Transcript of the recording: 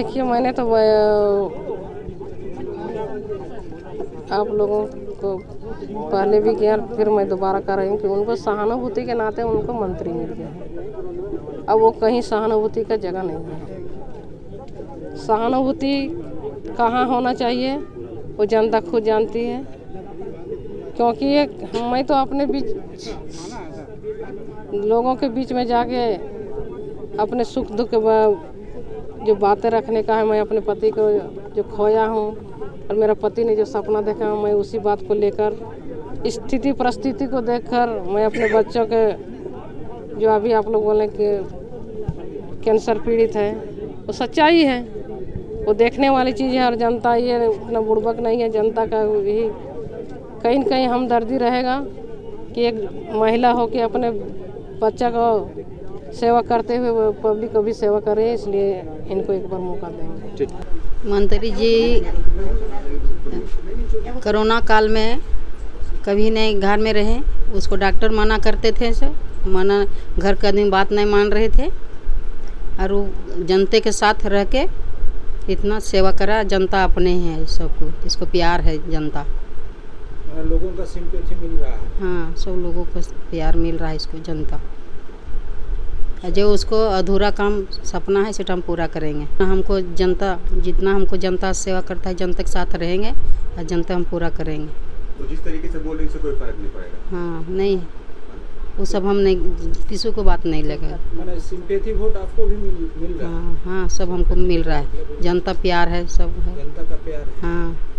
देखिए मैंने तो आप लोगों को पहले भी किया, फिर मैं दोबारा कर रही हूँ कि उनको सहानुभूति के नाते उनको मंत्री मिल गया है। अब वो कहीं सहानुभूति का जगह नहीं है। सहानुभूति कहाँ होना चाहिए वो जनता खुद जानती है, क्योंकि ये मैं तो अपने बीच लोगों के बीच में जाके अपने सुख दुख जो बातें रखने का है। मैं अपने पति को जो खोया हूँ और मेरा पति ने जो सपना देखा है, मैं उसी बात को लेकर स्थिति परिस्थिति को देखकर मैं अपने बच्चों के जो अभी आप लोग बोले कि कैंसर पीड़ित है, वो सच्चाई है, वो देखने वाली चीज़ है। और जनता ये इतना बुड़बक नहीं है, जनता का भी कहीं न कहीं हमदर्दी रहेगा कि एक महिला हो के अपने बच्चा को सेवा करते हुए पब्लिक को भी सेवा करें, इसलिए इनको एक बार मौका देंगे। मंत्री जी कोरोना काल में कभी नहीं घर में रहे, उसको डॉक्टर मना करते थे, सब मना, घर के आदमी बात नहीं मान रहे थे और वो जनता के साथ रह के इतना सेवा करा। जनता अपने हैं, सबको इसको प्यार है जनता, लोगों का सिंपैथी मिल रहा है। हाँ, सब लोगों को प्यार मिल रहा है इसको जनता। जो उसको अधूरा काम सपना है सिर्फ हम पूरा करेंगे। हमको जनता, जितना हमको जनता सेवा करता है, जनता के साथ रहेंगे और जनता हम पूरा करेंगे। तो जिस तरीके से बोले इससे कोई फर्क नहीं पड़ेगा। हाँ नहीं, वो सब हम नहीं, किसी को बात नहीं लगेगा। मैंने सिंपैथी वोट आपको भी मिल रहा है। हाँ, सब हमको मिल रहा है। जनता प्यार है, सब है जनता का प्यार। हाँ।